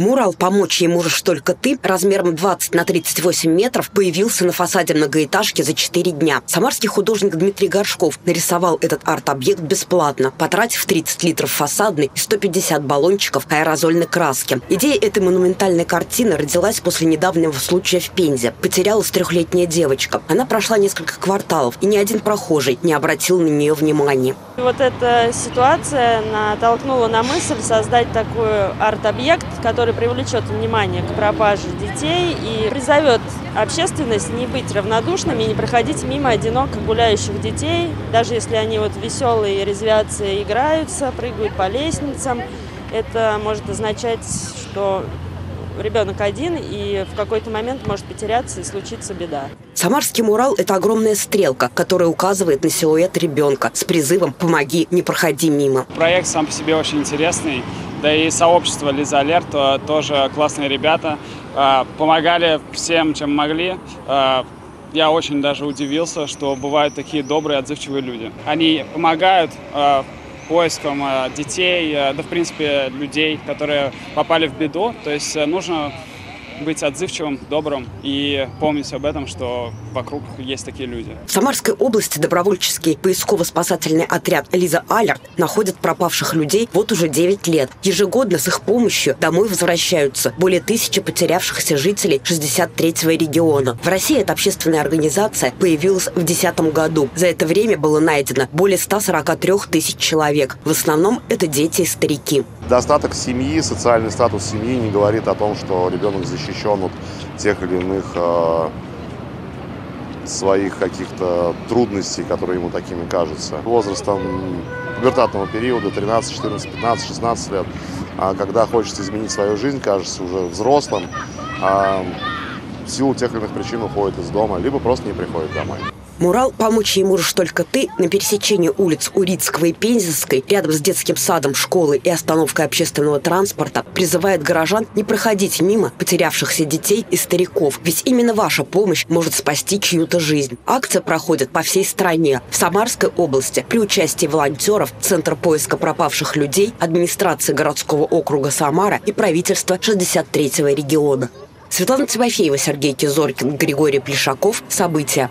Мурал «Помочь ей можешь только ты» размером 20 на 38 метров появился на фасаде многоэтажки за 4 дня. Самарский художник Дмитрий Горшков нарисовал этот арт-объект бесплатно, потратив 30 литров фасадной и 150 баллончиков аэрозольной краски. Идея этой монументальной картины родилась после недавнего случая в Пензе. Потерялась трехлетняя девочка. Она прошла несколько кварталов, и ни один прохожий не обратил на нее внимания. Вот эта ситуация натолкнула на мысль создать такой арт-объект, который привлечет внимание к пропаже детей и призовет общественность не быть равнодушными и не проходить мимо одиноко гуляющих детей, даже если они вот веселые, резвятся, играются, прыгают по лестницам. Это может означать, что ребенок один и в какой-то момент может потеряться и случится беда. Самарский мурал – это огромная стрелка, которая указывает на силуэт ребенка с призывом «Помоги, не проходи мимо». Проект сам по себе очень интересный. Да и сообщество «Лиза Алерт» тоже классные ребята. Помогали всем, чем могли. Я очень даже удивился, что бывают такие добрые, отзывчивые люди. Они помогают поиском детей, да в принципе людей, которые попали в беду. То есть нужно быть отзывчивым, добрым и помнить об этом, что вокруг есть такие люди. В Самарской области добровольческий поисково-спасательный отряд «Лиза Алерт» находит пропавших людей вот уже 9 лет. Ежегодно с их помощью домой возвращаются более 1000 потерявшихся жителей 63-го региона. В России эта общественная организация появилась в 2010 году. За это время было найдено более 143 000 человек. В основном это дети и старики. Достаток семьи, социальный статус семьи не говорит о том, что ребенок защищен от тех или иных своих каких-то трудностей, которые ему такими кажутся. Возрастом пубертатного периода 13, 14, 15, 16 лет, когда хочется изменить свою жизнь, кажется уже взрослым, в силу тех или иных причин уходит из дома, либо просто не приходит домой. Мурал «Помочь ей можешь только ты» на пересечении улиц Урицкого и Пензенской, рядом с детским садом, школой и остановкой общественного транспорта, призывает горожан не проходить мимо потерявшихся детей и стариков. Ведь именно ваша помощь может спасти чью-то жизнь. Акция проходит по всей стране. В Самарской области при участии волонтеров, Центра поиска пропавших людей, администрации городского округа Самара и правительства 63-го региона. Светлана Тимофеева, Сергей Кизоркин, Григорий Плешаков. События.